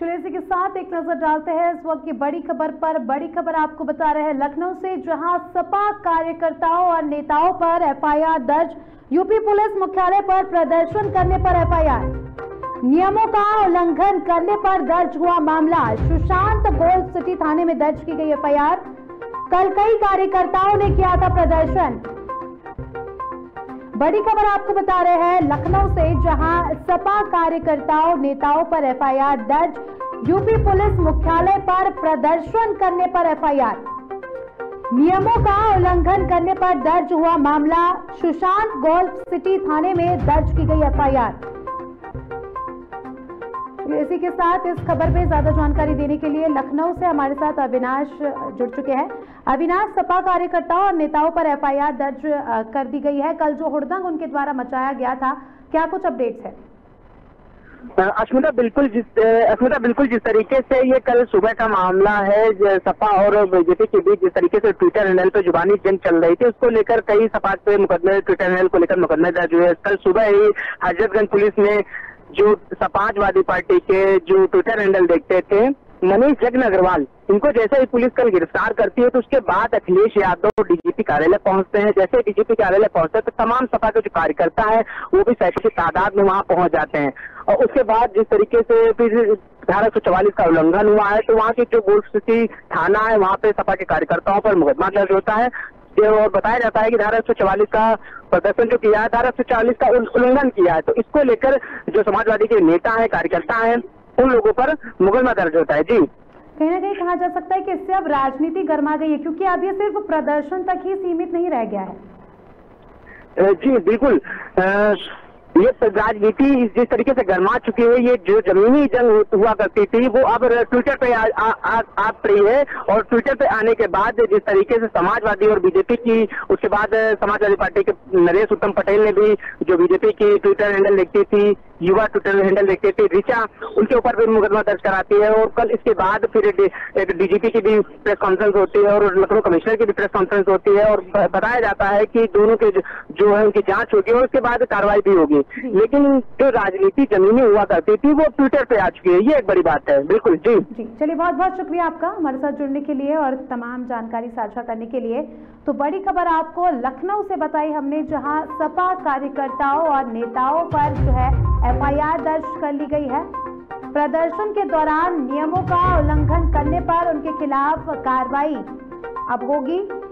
चलिए इसी के साथ एक नजर डालते हैं इस वक्त की बड़ी खबर पर। बड़ी खबर आपको बता रहे हैं लखनऊ से, जहां सपा कार्यकर्ताओं और नेताओं पर FIR दर्ज। यूपी पुलिस मुख्यालय पर प्रदर्शन करने पर FIR, नियमों का उल्लंघन करने पर दर्ज हुआ मामला। सुशांत गोल्फ सिटी थाने में दर्ज की गई FIR। कल कई कार्यकर्ताओं ने किया था प्रदर्शन। बड़ी खबर आपको बता रहे हैं लखनऊ से, जहां सपा कार्यकर्ताओं नेताओं पर FIR दर्ज। यूपी पुलिस मुख्यालय पर प्रदर्शन करने पर FIR, नियमों का उल्लंघन करने पर दर्ज हुआ मामला। सुशांत गोल्फ सिटी थाने में दर्ज की गई FIR। इसी के साथ इस खबर पे ज्यादा जानकारी देने के लिए लखनऊ से हमारे साथ अविनाश जुड़ चुके हैं। अविनाश, सपा कार्यकर्ताओं और नेताओं पर FIR दर्ज कर दी गई है। कल जो हुड़दंग उनके द्वारा मचाया गया था, क्या कुछ अपडेट्स है? अस्मिता बिल्कुल जिस तरीके से ये कल सुबह का मामला है, सपा और बीजेपी के बीच जिस तरीके से ट्विटर हैंडल पर जुबानी जंग चल रही थी, उसको लेकर कई सपा पे मुकदमे, ट्विटर हैंडल को लेकर मुकदमे दर्ज हुए। कल सुबह ही हजरतगंज पुलिस ने जो समाजवादी पार्टी के जो ट्विटर हैंडल देखते थे मनीष जगन अग्रवाल, इनको जैसे ही पुलिस कल गिरफ्तार करती है तो उसके बाद अखिलेश यादव डीजीपी कार्यालय पहुंचते हैं। जैसे ही डीजीपी कार्यालय पहुंचते हैं तो तमाम सपा के जो कार्यकर्ता है वो भी सैकड़ों की तादाद में वहां पहुंच जाते हैं। और उसके बाद जिस तरीके से फिर 1844 का उल्लंघन हुआ है तो वहाँ की जो गोल्फ सिटी थाना है वहाँ पे सपा के कार्यकर्ताओं पर मुकदमा दर्ज होता है। और बताया जाता है कि 1844 का प्रदर्शन जो किया है, 1844 का उल्लंघन किया है, तो इसको लेकर जो समाजवादी के नेता है, कार्यकर्ता है, उन लोगों पर मुकदमा दर्ज होता है। जी, कहीं ना कहीं कहा जा सकता है कि इससे अब राजनीति गर्मा गई है, क्योंकि अब ये सिर्फ प्रदर्शन तक ही सीमित नहीं रह गया है। जी बिल्कुल, ये राजनीति जिस तरीके से गर्मा चुकी है, ये जो जमीनी जंग हुआ करती थी वो अब ट्विटर पे आ रही है। और ट्विटर पे आने के बाद जिस तरीके से समाजवादी और बीजेपी की, उसके बाद समाजवादी पार्टी के नरेश उत्तम पटेल ने भी जो बीजेपी की ट्विटर हैंडल देखती थी, युवा ट्विटर हैंडल देखते थे ऋचा, उनके ऊपर भी मुकदमा दर्ज कराती है। और कल इसके बाद फिर एक डीजीपी की भी प्रेस कॉन्फ्रेंस होती है और लखनऊ कमिश्नर की भी प्रेस कॉन्फ्रेंस होती है और बताया जाता है कि दोनों के जो है उनकी जांच होगी और उसके बाद कार्रवाई भी होगी। लेकिन जो राजनीति जमीनी हुआ करती थी वो ट्विटर पे आ चुकी है, ये एक बड़ी बात है। बिल्कुल जी, चलिए बहुत बहुत शुक्रिया आपका हमारे साथ जुड़ने के लिए और तमाम जानकारी साझा करने के लिए। तो बड़ी खबर आपको लखनऊ से बताई हमने, जहाँ सपा कार्यकर्ताओं और नेताओं पर जो है FIR दर्ज कर ली गई है। प्रदर्शन के दौरान नियमों का उल्लंघन करने पर उनके खिलाफ कार्रवाई अब होगी।